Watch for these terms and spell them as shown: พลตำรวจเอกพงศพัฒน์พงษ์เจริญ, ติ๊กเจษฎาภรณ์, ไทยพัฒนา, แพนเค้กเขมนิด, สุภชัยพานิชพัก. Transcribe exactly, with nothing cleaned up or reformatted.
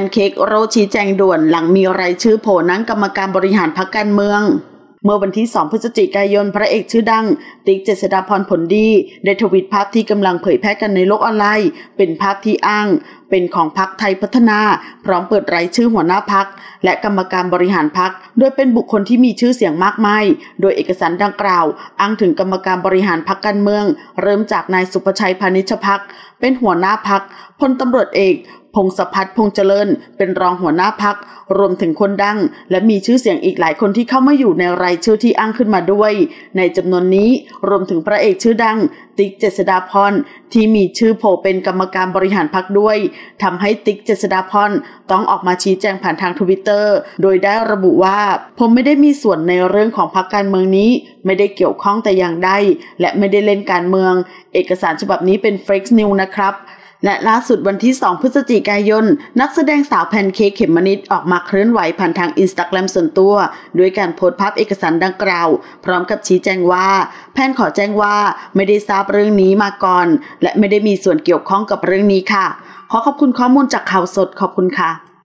นเค้กโรชี้แจงด่วนหลังมีรายชื่อโผล่นั่งกรรมการบริหารพรรคการเมืองเมื่อวันที่สองพฤศจิกายนพระเอกชื่อดังติ๊กเจษฎาภรณ์ผลดีได้ทวิตภาพที่กำลังเผยแพร่กันในโลกออนไลน์เป็นภาพที่อ้างเป็นของพรรคไทยพัฒนาพร้อมเปิดรายชื่อหัวหน้าพรรคและกรรมการบริหารพรรคโดยเป็นบุคคลที่มีชื่อเสียงมากมายโดยเอกสารดังกล่าวอ้างถึงกรรมการบริหารพรรคการเมืองเริ่มจากนายสุภชัยพานิชพักเป็นหัวหน้าพรรคพลตำรวจเอกพงศพัฒน์พงษ์เจริญเป็นรองหัวหน้าพรรครวมถึงคนดังและมีชื่อเสียงอีกหลายคนที่เข้ามาอยู่ในรายชื่อที่อ้างขึ้นมาด้วยในจำนวนนี้รวมถึงพระเอกชื่อดังติ๊กเจษฎาภรณ์ที่มีชื่อโผล่เป็นกรรมการบริหารพรรคด้วยทำให้ติ๊กเจษฎาภรณ์ต้องออกมาชี้แจงผ่านทางทวิตเตอร์โดยได้ระบุว่าผมไม่ได้มีส่วนในเรื่องของพรรคการเมืองนี้ไม่ได้เกี่ยวข้องแต่อย่างใดและไม่ได้เล่นการเมืองเอกสารฉบับนี้เป็นเฟกนิวส์นะครับและล่าสุดวันที่สองพฤศจิกายนนักแสดงสาวแพนเค้กเขมนิดออกมาเคลื่อนไหวผ่านทางอินสตาแกรมส่วนตัวด้วยการโพสต์ภาพเอกสารดังกล่าวพร้อมกับชี้แจงว่าแพนขอแจ้งว่าไม่ได้ทราบเรื่องนี้มาก่อนและไม่ได้มีส่วนเกี่ยวข้องกับเรื่องนี้ค่ะขอขอบคุณข้อมูลจากข่าวสดขอบคุณค่ะ